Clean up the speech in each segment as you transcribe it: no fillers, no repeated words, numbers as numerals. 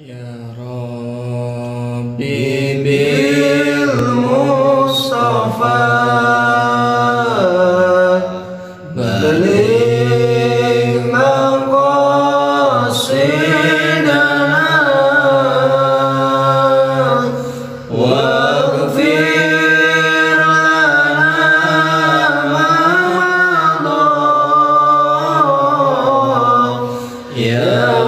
Ya Rabbi bil Mustafa balik maqasidana waghfir lana ma madha ya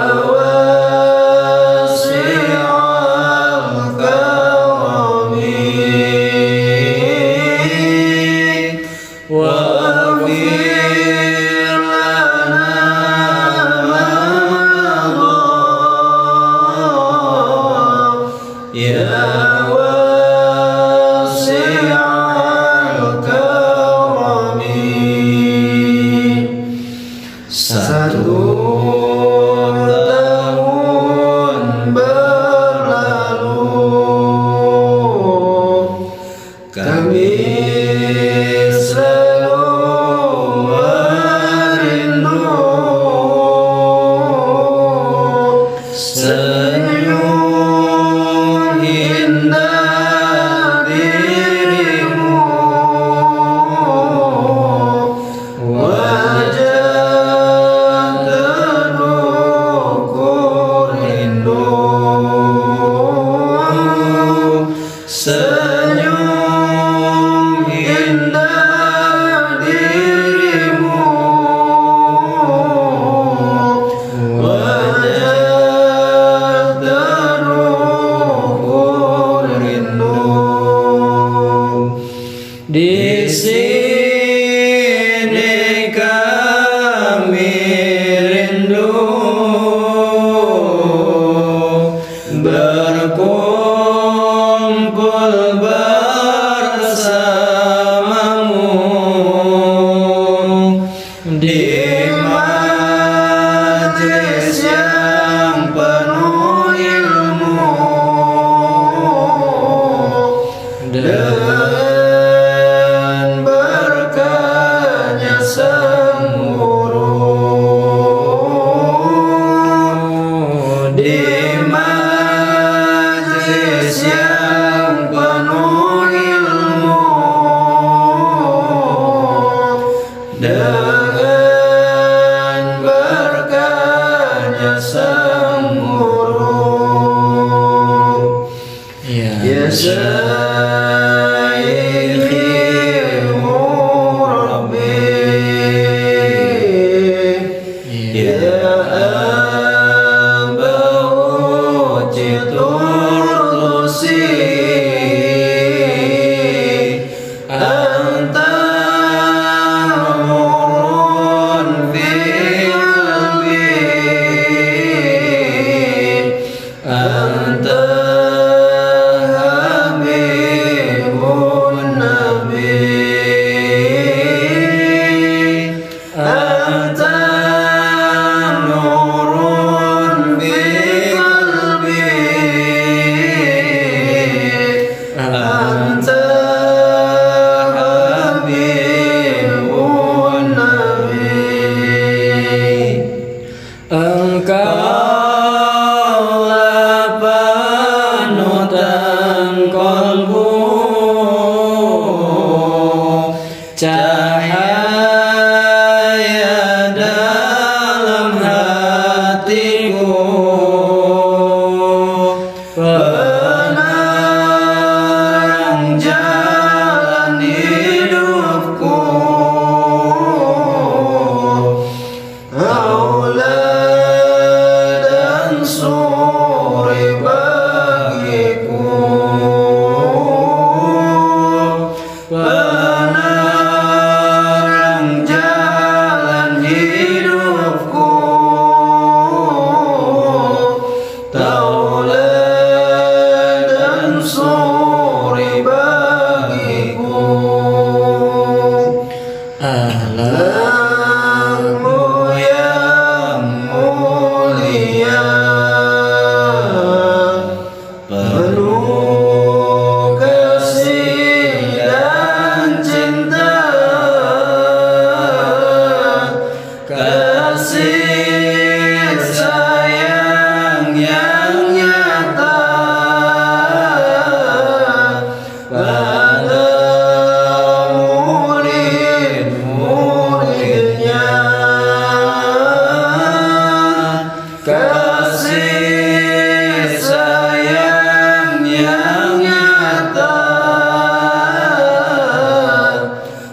kasih sayang yang nyata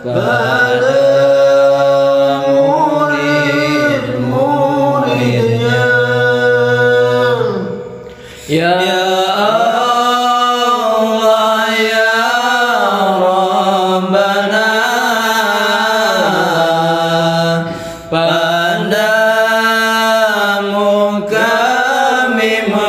pada murid-muridnya, ya Allah ya Rabbana, padamu kami